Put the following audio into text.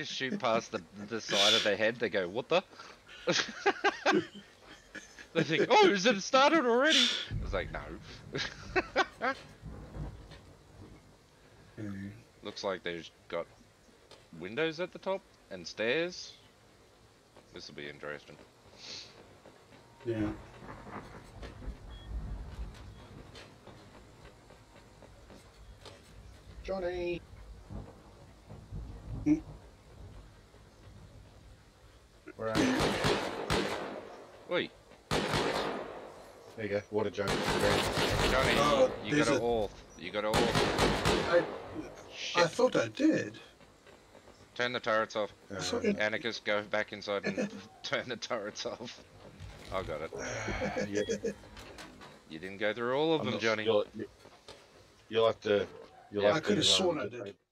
just shoot past the side of their head, they go, what the? They think, oh, is it started already? I was like, no. Looks like they've got windows at the top and stairs. This will be interesting. Yeah. Johnny. Where are you? Oi. There you go. Water jump. Johnny, oh, you got a orb. You got a orb. I thought I did. Turn the turrets off. Anarchist, go back inside and turn the turrets off. I got it. Yeah. You didn't go through all of them, Johnny. You'll have to. I could have sworn I did.